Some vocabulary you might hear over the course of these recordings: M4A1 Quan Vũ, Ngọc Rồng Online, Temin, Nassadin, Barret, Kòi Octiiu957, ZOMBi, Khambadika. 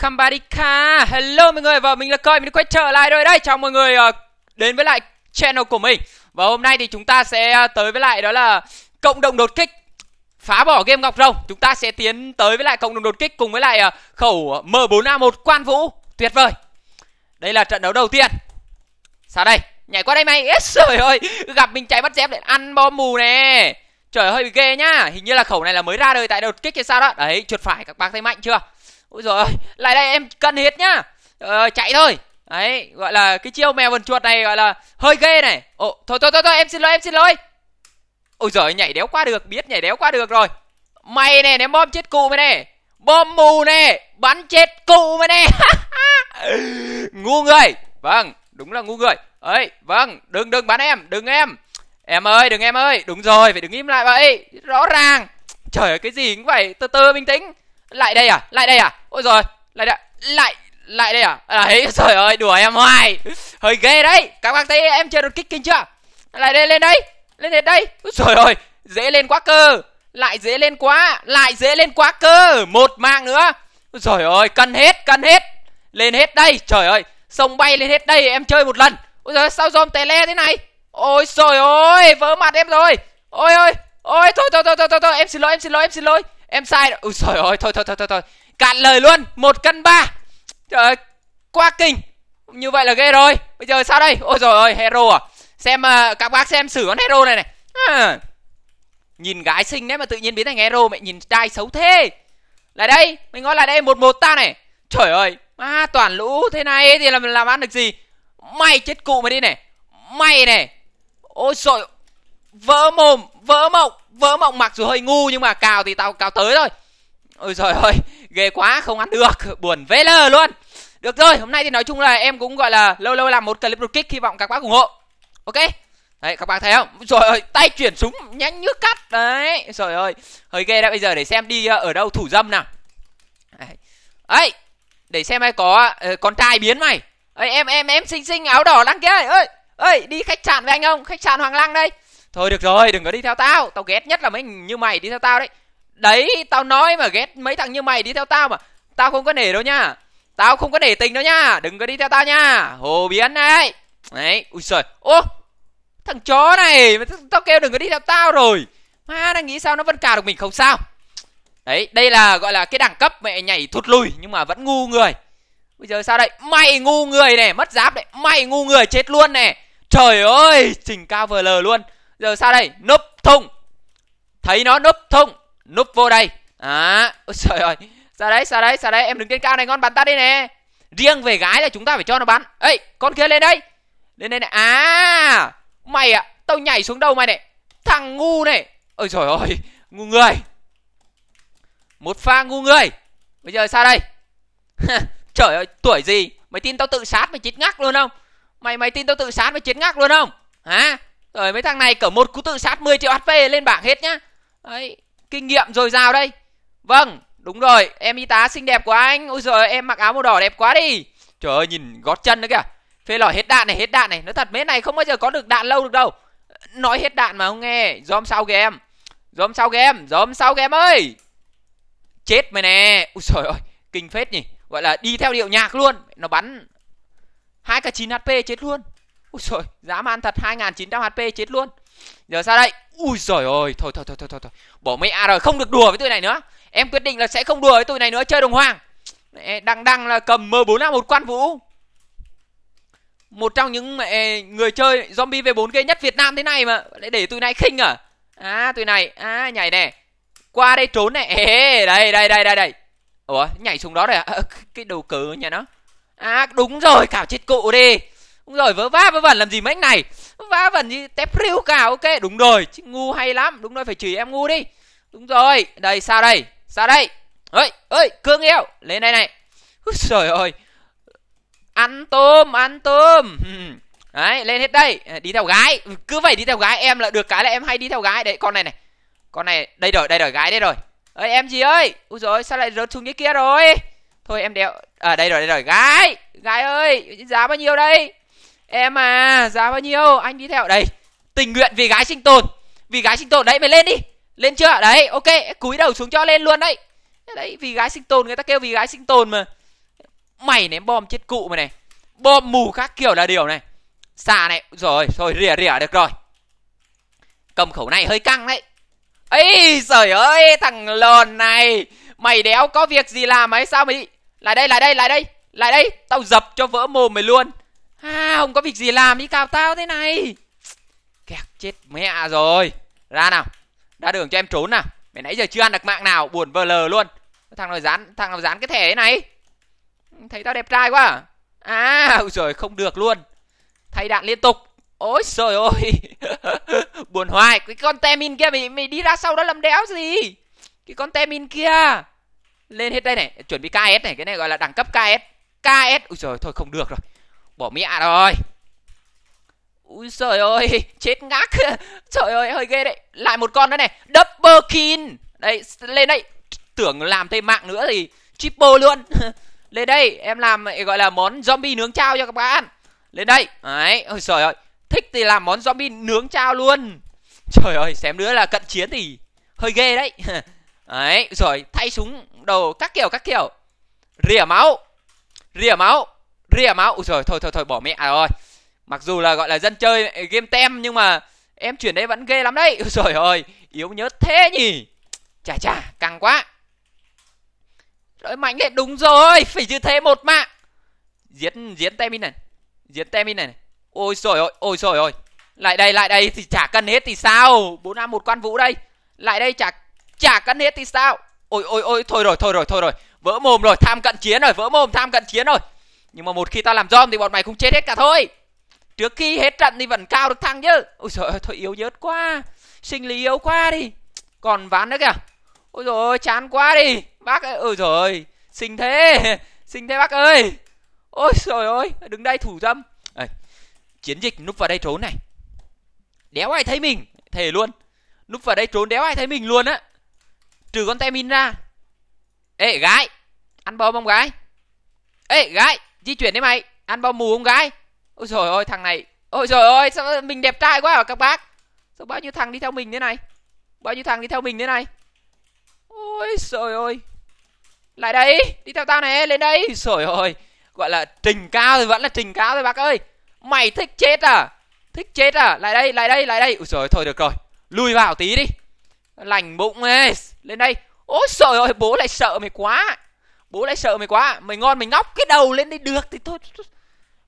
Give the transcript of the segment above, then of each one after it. Khambadika, hello mọi người, và mình là Coi, mình đã quay trở lại rồi đây. Chào mọi người đến với lại channel của mình. Và hôm nay thì chúng ta sẽ tới với lại đó là cộng đồng đột kích, phá bỏ game Ngọc Rồng. Chúng ta sẽ tiến tới với lại cộng đồng đột kích cùng với lại khẩu M4A1 Quan Vũ. Tuyệt vời. Đây là trận đấu đầu tiên. Sao đây? Nhảy qua đây mày. Yes, trời ơi, gặp mình chạy bắt dép để ăn bom mù nè. Trời hơi bị ghê nhá. Hình như là khẩu này là mới ra đời tại đột kích hay sao đó. Đấy, trượt phải các bác thấy mạnh chưa? Ôi giời ơi, lại đây em cân hết nhá. Chạy thôi. Đấy, gọi là cái chiêu mèo vần chuột này gọi là hơi ghê này. Ồ, thôi, em xin lỗi, Ôi giời, nhảy đéo qua được, biết nhảy đéo qua được rồi. Mày nè, ném bom chết cụ mày nè. Bom mù nè, bắn chết cụ mày nè. Ngu người. Vâng, đúng là ngu người. Ấy, vâng, đừng bắn em, đừng em. Em ơi, đừng em ơi. Đúng rồi, phải đứng im lại vậy. Rõ ràng. Trời ơi, cái gì cũng vậy, từ từ bình tĩnh. Lại đây à? Ôi giời, lại đây à? Đấy, trời ơi, đùa em hoài. Hơi ghê đấy. Các bạn thấy em chơi đột kích kinh chưa? Lại đây, lên đây. Lên hết đây. Ôi trời ơi, dễ lên quá cơ. Lại dễ lên quá, cơ. Một mạng nữa. Ôi trời ơi, cân hết. Lên hết đây, trời ơi. Sông bay lên hết đây, em chơi một lần. Ôi trời ơi, sao dòm tè le thế này? Ôi trời ơi, vỡ mặt em rồi. Ôi ơi, ôi thôi, em xin lỗi, Em sai rồi. Ôi trời ơi, thôi. Cạn lời luôn, 1 cân 3. Trời ơi, quá kinh. Như vậy là ghê rồi. Bây giờ sao đây? Ôi trời ơi, hero à? Xem các bác xem xử con hero này này. Nhìn gái xinh đấy mà tự nhiên biến thành hero, mẹ nhìn trai xấu thế. Lại đây, mình gọi lại đây 1-1 ta này. Trời ơi, toàn lũ thế này thì làm ăn được gì? Mày chết cụ mày đi này. Mày này. Ôi trời. Vỡ mồm, vỡ mộng mặc dù hơi ngu nhưng mà cào thì tao cào tới thôi. Ôi trời ơi, ghê quá, không ăn được, buồn vế lờ luôn. Được rồi, hôm nay thì nói chung là em cũng gọi là lâu lâu làm một clip đột kích, hy vọng các bác ủng hộ. Ok. Đấy, các bạn thấy không? Trời ơi, tay chuyển súng nhanh như cắt đấy. Trời ơi, hơi ghê đã. Bây giờ để xem đi ở đâu thủ dâm nào. Ấy, để xem ai có con trai biến mày. Ê, em xinh áo đỏ lăng kia. Ơi, đi khách sạn với anh không? Khách sạn Hoàng Lăng đây. Thôi được rồi, đừng có đi theo tao. Tao ghét nhất là mấy như mày đi theo tao đấy. Đấy, tao nói mà ghét mấy thằng như mày đi theo tao mà. Tao không có nể đâu nha. Tao không có nể tình đâu nha. Đừng có đi theo tao nha. Hồ biến này. Đấy, ui trời. Ô, thằng chó này, tao kêu đừng có đi theo tao rồi. Má, đang nghĩ sao nó vẫn cào được mình không sao. Đấy, đây là gọi là cái đẳng cấp mẹ nhảy thụt lùi nhưng mà vẫn ngu người. Bây giờ sao đây? Mày ngu người này, mất giáp đấy. Mày ngu người chết luôn này. Trời ơi, trình cao vờ lờ luôn. Giờ sao đây? Núp thùng. Thấy nó núp thùng, núp vô đây. Ôi trời ơi. Sao đấy? Em đứng trên cao này, ngon bắn ta đi nè. Riêng về gái là chúng ta phải cho nó bắn. Ê, con kia lên đây. Lên đây này. Mày ạ, tao nhảy xuống đầu mày này. Thằng ngu này. Ôi trời ơi, ngu người. Một pha ngu người. Bây giờ sao đây? Trời ơi, tuổi gì? Mày tin tao tự sát mày chết ngắc luôn không? Mày tin tao tự sát mày chết ngắc luôn không? Hả? Rồi mấy thằng này cỡ một cú tự sát 10 triệu HP lên bảng hết nhá. Đấy, kinh nghiệm dồi dào đây. Vâng, đúng rồi, em y tá xinh đẹp của anh. Ôi giời, em mặc áo màu đỏ đẹp quá đi. Trời ơi, nhìn gót chân nữa kìa. Phê lỏi hết đạn này, nói thật mấy này không bao giờ có được đạn lâu được đâu. Nói hết đạn mà không nghe. Dòm sau game ơi. Chết mày nè. Ôi trời ơi, kinh phết nhỉ. Gọi là đi theo điệu nhạc luôn. Nó bắn 2k9 HP chết luôn. Ui trời, dã man thật, 2900 HP chết luôn. Giờ sao đây? Ui trời ơi, thôi. Bỏ mẹ rồi, không được đùa với tụi này nữa. Em quyết định là sẽ không đùa với tụi này nữa, chơi đồng hoàng. Đằng là cầm M4A1 Quan Vũ. Một trong những người chơi zombie V4 ghê nhất Việt Nam thế này mà để tụi này khinh à? Tụi này, nhảy nè. Qua đây trốn này. Đây. Ủa, nhảy xuống đó rồi à? Cái đầu cớ nhà nó. Đúng rồi, cào chết cụ đi. Đúng rồi, vớ vẩn làm gì mấy anh này. Vớ vẩn như tép riu cả. Ok, đúng rồi, chứ ngu hay lắm. Đúng rồi, phải chửi em ngu đi. Đúng rồi, đây sao đây. Ơi, cương yêu, lên đây này. Úi trời ơi. Ăn tôm. Đấy, lên hết đây, đi theo gái. Cứ vậy đi theo gái, em là được cái là em hay đi theo gái. Đấy, con này này. Con này, đây rồi, gái đây rồi. Ơi em gì ơi. Úi giời ơi, sao lại rớt xuống cái kia rồi. Thôi em đeo. Đây rồi, gái. Gái ơi, giá bao nhiêu đây? Em à, giá bao nhiêu? Anh đi theo đây. Tình nguyện vì gái sinh tồn. Vì gái sinh tồn đấy, mày lên đi. Lên chưa? Đấy, ok, cúi đầu xuống cho lên luôn đấy. Đấy, vì gái sinh tồn, người ta kêu vì gái sinh tồn mà. Mày ném bom chết cụ mày này. Bom mù khác kiểu là điều này. Xạ này. Rồi rồi rỉa được rồi. Cầm khẩu này hơi căng đấy. Ấy trời ơi, thằng lòn này. Mày đéo có việc gì làm ấy sao mày đi. Lại đây lại đây lại đây. Lại đây tao dập cho vỡ mồm mày luôn. À, không có việc gì làm đi cào tao thế này. Kẹt chết mẹ rồi. Ra nào. Ra đường cho em trốn nào. Mày nãy giờ chưa ăn được mạng nào. Buồn vờ lờ luôn. Thằng nào dán cái thẻ thế này. Thấy tao đẹp trai quá à. À rồi không được luôn. Thay đạn liên tục. Ôi trời ơi. Buồn hoài. Cái con Temin kia mày đi ra sau đó làm đéo gì. Cái con Temin kia. Lên hết đây này. Chuẩn bị KS này. Cái này gọi là đẳng cấp KS. KS. Ôi trời thôi không được rồi. Bỏ mẹ rồi. Úi trời ơi, chết ngác. Trời ơi, hơi ghê đấy. Lại một con nữa này, double kill. Đấy, lên đây. Tưởng làm thêm mạng nữa thì triple luôn. Lên đây, em làm gọi là món zombie nướng chao cho các bạn. Lên đây. Đấy, ôi trời ơi. Thích thì làm món zombie nướng chao luôn. Trời ơi, xém nữa là cận chiến thì hơi ghê đấy. Đấy, rồi, thay súng đầu các kiểu. Rỉa máu. Rỉa máu. Rỉa máu. Ôi trời, thôi thôi thôi bỏ mẹ rồi. Mặc dù là gọi là dân chơi game tem nhưng mà em chuyển đây vẫn ghê lắm đấy. Trời ơi, yếu nhớ thế nhỉ. Chà chà, căng quá. Rồi mạnh đấy, đúng rồi, phải như thế một mạng. Giết Temin này. Giết Temin này. Ôi trời ơi, ôi trời ơi. Lại đây thì chả cần hết thì sao? 4A1 Quan Vũ đây. Lại đây chả cần hết thì sao? Ôi ôi ôi, thôi rồi. Vỡ mồm rồi, tham cận chiến rồi, vỡ mồm tham cận chiến rồi. Nhưng mà một khi tao làm zombie thì bọn mày cũng chết hết cả thôi. Trước khi hết trận thì vẫn cao được thăng chứ. Ôi trời ơi, thôi yếu nhớt quá. Sinh lý yếu quá đi. Còn ván nữa kìa. Ôi trời ơi, chán quá đi. Bác ơi, ôi trời ơi. Sinh thế. Sinh thế bác ơi. Ôi trời ơi, đứng đây thủ dâm. À, chiến dịch núp vào đây trốn này. Đéo ai thấy mình. Thề luôn. Núp vào đây trốn đéo ai thấy mình luôn á. Trừ con Temin ra. Ê gái. Ăn bom không gái? Ê gái. Di chuyển đấy mày. Ăn bom mù không gái? Ôi trời ơi thằng này. Ôi trời ơi sao mình đẹp trai quá hả các bác? Sao bao nhiêu thằng đi theo mình thế này? Bao nhiêu thằng đi theo mình thế này? Ôi trời ơi. Lại đây, đi theo tao này, lên đây. Trời ơi, gọi là trình cao thì vẫn là trình cao thôi bác ơi. Mày thích chết à? Thích chết à? Lại đây. Ôi trời thôi được rồi. Lùi vào tí đi. Lành bụng ấy. Lên đây. Ôi trời ơi, bố lại sợ mày quá. Mày ngon mày ngóc cái đầu lên đây được thì thôi.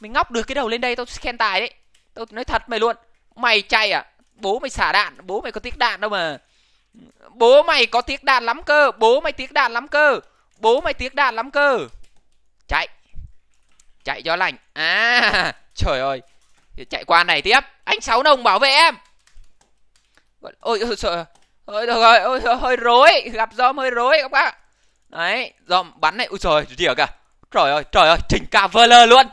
Mình ngóc được cái đầu lên đây tao khen tài đấy. Tao nói thật mày luôn. Mày chay à? Bố mày xả đạn. Bố mày có tiếc đạn đâu mà. Bố mày tiếc đạn lắm cơ. Chạy. Chạy cho lành. À trời ơi. Chạy qua này tiếp. Anh Sáu Nồng bảo vệ em. Ôi trời. Ôi rồi, ôi hơi rối. Gặp dòm hơi rối các bác. Đấy, dòm bắn này. Ôi trời, rỉa kìa. Trời ơi, chỉnh cả vơ lơ luôn.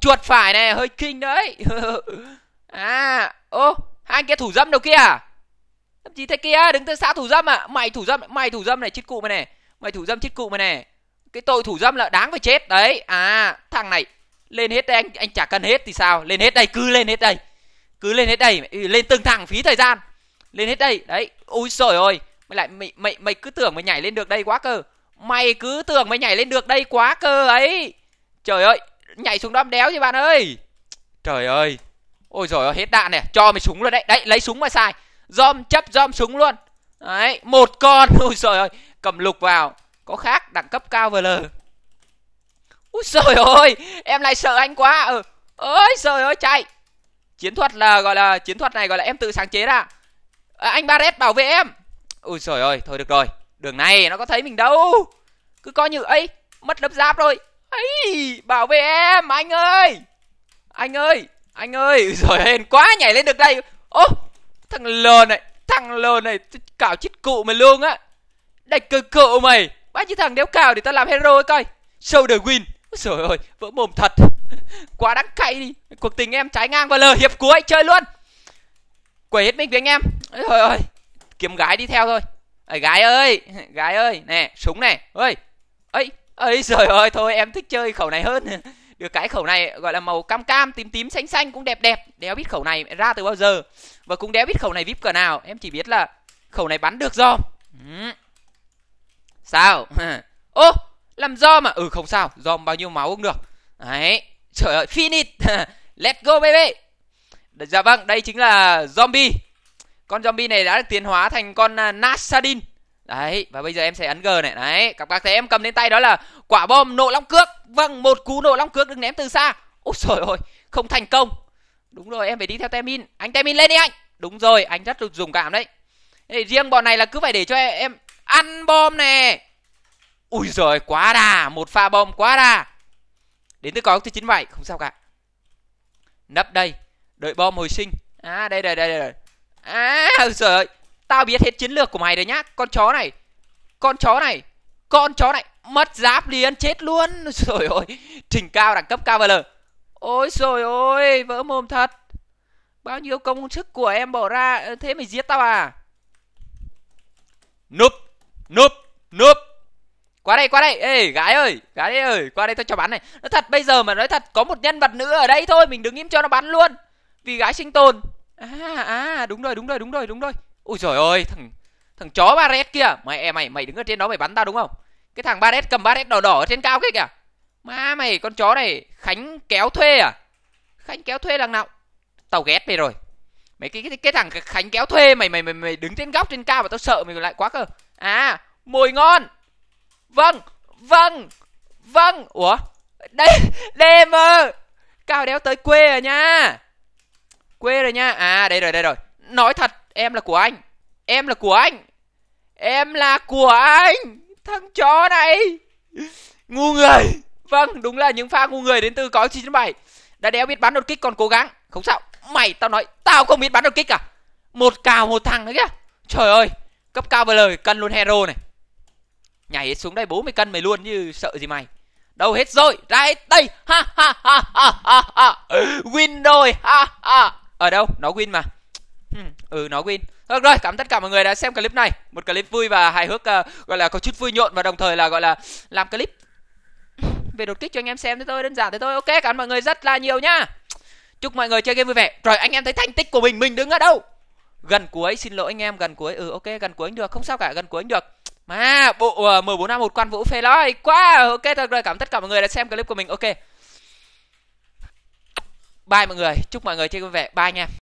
Chuột phải này hơi kinh đấy. À ô, hai anh kia thủ dâm đâu kia à? Làm gì thế kia, đứng từ xa thủ dâm à? Mày thủ dâm này chết cụ mày này. Cái tội thủ dâm là đáng phải chết đấy. À thằng này lên hết đây, anh chả cần hết thì sao? Lên hết đây, cứ lên hết đây. Lên từng thằng phí thời gian. Lên hết đây đấy. Ôi trời ơi, mày cứ tưởng mày nhảy lên được đây quá cơ. Ấy trời ơi, nhảy xuống đom đéo chứ bạn ơi. Trời ơi. Ôi giời ơi, hết đạn này. Cho mày súng luôn đấy. Đấy, lấy súng mà xài. Dòm súng luôn. Đấy, một con. Ôi giời ơi, cầm lục vào. Có khác, đẳng cấp cao VL. Ôi giời ơi, em lại sợ anh quá. Ôi giời ơi, chạy. Chiến thuật này gọi là em tự sáng chế ra. À, anh Barret bảo vệ em. Ôi giời ơi, thôi được rồi. Đường này nó có thấy mình đâu. Cứ coi như ấy, mất lớp giáp rồi. Ấy, bảo vệ em anh ơi. Anh ơi, rồi hên quá nhảy lên được đây. Ô, thằng lồn này cào chết cụ mày luôn á. Đẩy cơ cậu mày. Bao nhiêu thằng đéo cào để tao làm hero coi. Show the win. Trời ơi, vỡ mồm thật. Quá đáng cậy đi. Cuộc tình em trái ngang vào lời hiệp cuối, chơi luôn. Quẩy hết mình với anh em. Trời ơi, kiếm gái đi theo thôi. À, gái ơi, nè, súng này. Ơi. Ấy trời ơi, thôi em thích chơi khẩu này hơn. Được cái khẩu này gọi là màu cam, tím, xanh cũng đẹp. Đéo biết khẩu này ra từ bao giờ. Và cũng đéo biết khẩu này vip cỡ nào. Em chỉ biết là khẩu này bắn được do. Sao? Ô, Làm dom à? Ừ không sao, dom bao nhiêu máu cũng được. Đấy, trời ơi, finish. Let's go baby. Dạ vâng, đây chính là zombie. Con zombie này đã được tiến hóa thành con Nassadin. Đấy, và bây giờ em sẽ ấn G này. Đấy, các thấy em cầm lên tay đó là quả bom nổ long cước. Vâng, một cú nổ long cước được ném từ xa. Ôi trời ơi, không thành công. Đúng rồi, em phải đi theo Temin. Anh Temin lên đi anh. Đúng rồi, anh rất dùng cảm đấy. Riêng bọn này là cứ phải để cho em ăn bom nè. Ui giời, quá đà, một pha bom quá đà. Đến tới có thứ 97, không sao cả. Nấp đây, đợi bom hồi sinh. À đây đây đây rồi. À trời ơi, tao biết hết chiến lược của mày rồi nhá. Con chó này, con chó này, con chó này, mất giáp liền chết luôn. Trời ơi, trình cao đẳng cấp KVL. Ôi trời ơi, vỡ mồm thật. Bao nhiêu công sức của em bỏ ra, thế mày giết tao à? Núp, núp, núp. Qua đây, ê gái ơi, qua đây tao cho bắn này. Nói thật bây giờ mà nói thật, có một nhân vật nữa ở đây thôi, mình đứng im cho nó bắn luôn. Vì gái sinh tồn. Đúng rồi. Ui giời ơi, thằng chó Barret kia, mày đứng ở trên đó mày bắn tao đúng không? Cái thằng Barret cầm Barret đỏ đỏ ở trên cao kia kìa. Má mày, con chó này Khánh kéo thuê à? Khánh kéo thuê đằng nào? Tao ghét mày rồi. Mấy cái thằng Khánh kéo thuê mày đứng trên góc trên cao mà tao sợ mày lại quá cơ. À, mồi ngon. Vâng. Ủa? Đây, đêm ơ. Cao đéo tới quê rồi nha. Quê rồi nha. À đây rồi. Nói thật, em là của anh. Thằng chó này. Ngu người. Vâng, đúng là những pha ngu người đến từ có 997. Đã đéo biết bắn đột kích còn cố gắng. Không sao. Mày, tao nói tao không biết bắn đột kích à? Một cào một thằng nữa kìa. Trời ơi, cấp cao vừa lời cân luôn hero này. Nhảy hết xuống đây 40 cân mày luôn như sợ gì mày. Đâu hết rồi, ra hết đây. Ha. Win rồi. Ha. Ở đâu? Nó win mà. Ừ, nó win. Được rồi, cảm ơn tất cả mọi người đã xem clip này. Một clip vui và hài hước, gọi là có chút vui nhộn và đồng thời là gọi là làm clip về đột kích cho anh em xem thế thôi, đơn giản thế thôi. Ok, cảm ơn mọi người rất là nhiều nhá. Chúc mọi người chơi game vui vẻ. Rồi anh em thấy thành tích của mình đứng ở đâu? Gần cuối, xin lỗi anh em, gần cuối. Ừ ok, gần cuối anh được, không sao cả, gần cuối anh được. Mà bộ M4A1 Quan Vũ phê nói quá. Ok thật rồi, cảm ơn tất cả mọi người đã xem clip của mình. Ok. Bye mọi người, chúc mọi người chơi vui vẻ. Bye nha.